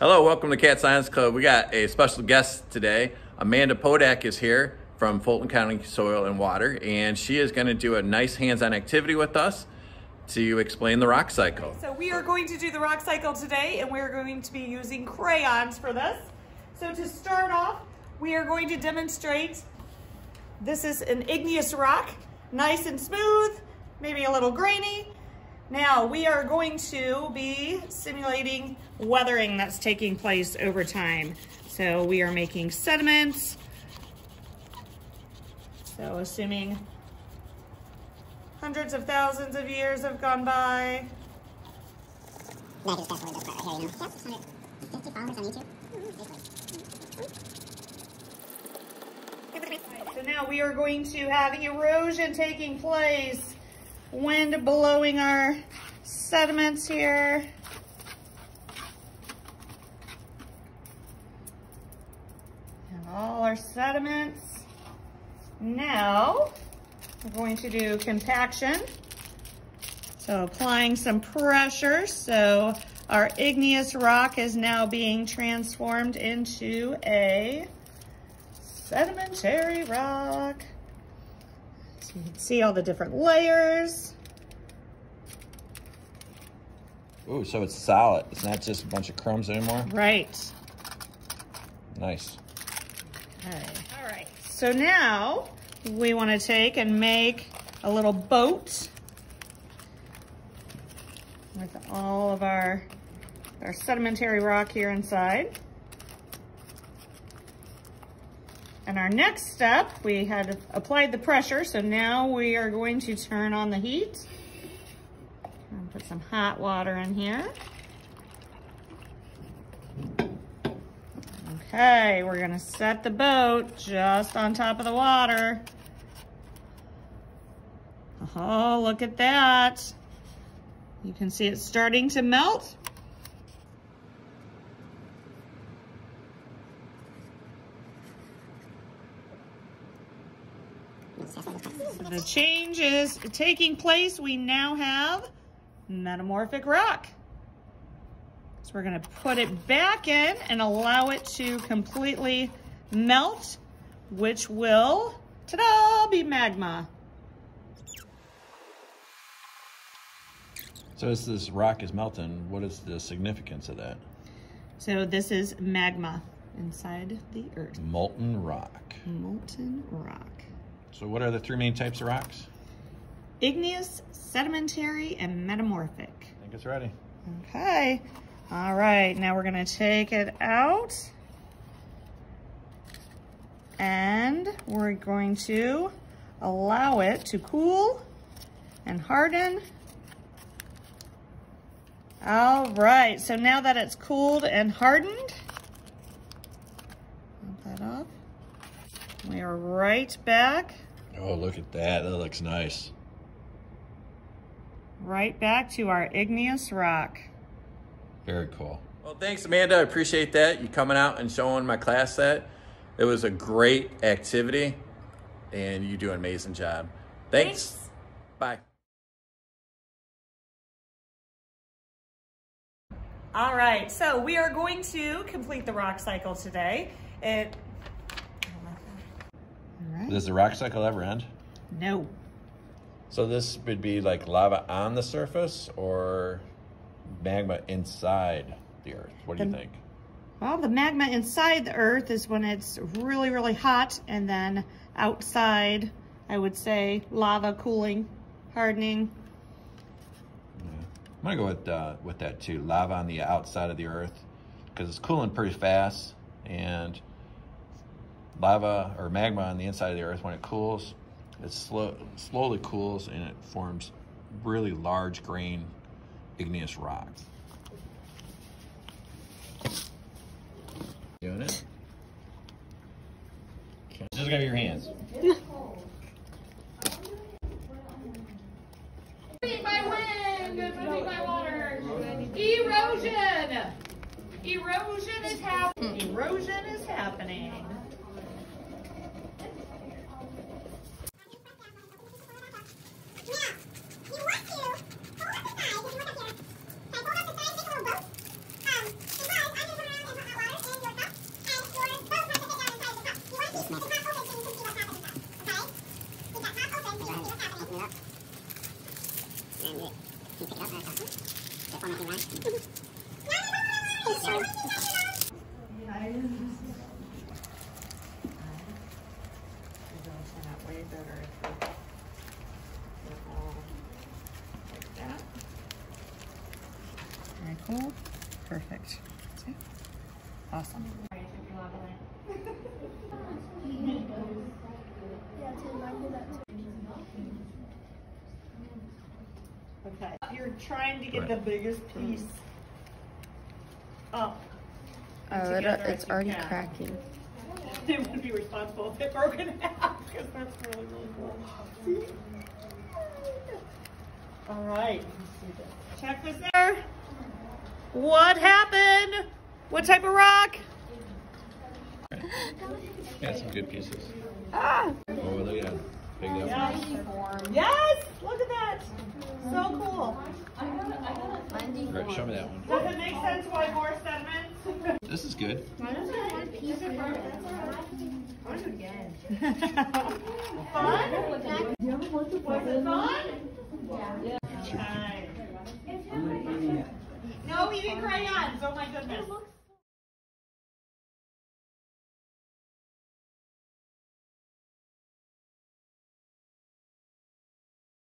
Hello, welcome to Cat's Science Club. We got a special guest today. Amanda Podak is here from Fulton County Soil and Water, and she is going to do a nice hands-on activity with us to explain the rock cycle. So we are going to do the rock cycle today, and we are going to be using crayons for this. So to start off, we are going to demonstrate, this is an igneous rock, nice and smooth, maybe a little grainy. Now we are going to be simulating weathering that's taking place over time. So we are making sediments. So assuming hundreds of thousands of years have gone by. So now we are going to have erosion taking place. Wind blowing our sediments here. And all our sediments. Now, we're going to do compaction. So applying some pressure. So our igneous rock is now being transformed into a sedimentary rock. So you can see all the different layers. Ooh, so it's solid. It's not just a bunch of crumbs anymore? Right. Nice. Okay. All right, so now we want to take and make a little boat with all of our sedimentary rock here inside. And our next step, we had applied the pressure, so now we are going to turn on the heat. And put some hot water in here. Okay, we're gonna set the boat just on top of the water. Oh, look at that. You can see it's starting to melt. The change is taking place. We now have metamorphic rock. So we're going to put it back in and allow it to completely melt, which will, ta-da, be magma. So as this rock is melting, what is the significance of that? So this is magma inside the earth. Molten rock. Molten rock. So what are the three main types of rocks? Igneous, sedimentary, and metamorphic. I think it's ready. Okay. All right, now we're gonna take it out. And we're going to allow it to cool and harden. All right, so now that it's cooled and hardened, bump that up. We are right back. Oh, look at that. That looks nice. Right back to our igneous rock. Very cool. Well, thanks, Amanda. I appreciate that. You coming out and showing my class that. It was a great activity, and you do an amazing job. Thanks. Bye. All right. So we are going to complete the rock cycle today. Does the rock cycle ever end? No. So this would be like lava on the surface or magma inside the earth? What do you think? Well, the magma inside the earth is when it's really, really hot. And then outside, I would say lava cooling, hardening. Yeah. I'm going to go with that too. Lava on the outside of the earth because it's cooling pretty fast. And lava or magma on the inside of the earth, when it cools, it slowly cools and it forms really large grain igneous rocks. Doing it? Okay. Just look at your hands. 50 by wind, 50 by water. Erosion. Erosion is happening. Erosion is happening. Cool. Perfect. See? Awesome. Okay. You're trying to get the biggest piece up. Oh, it's already cracking. They wouldn't be responsible if it broke in half because that's really, really cool. See? All right. Check this out. What happened? What type of rock? Yeah, some good pieces. Ah! Oh, look at that. Big one. Yes! Look at that! So cool. Alright, show me that one. Does it make sense why more sediment? This is good. Fun? Was it fun? Yeah. Okay. No eating crayons, oh my goodness.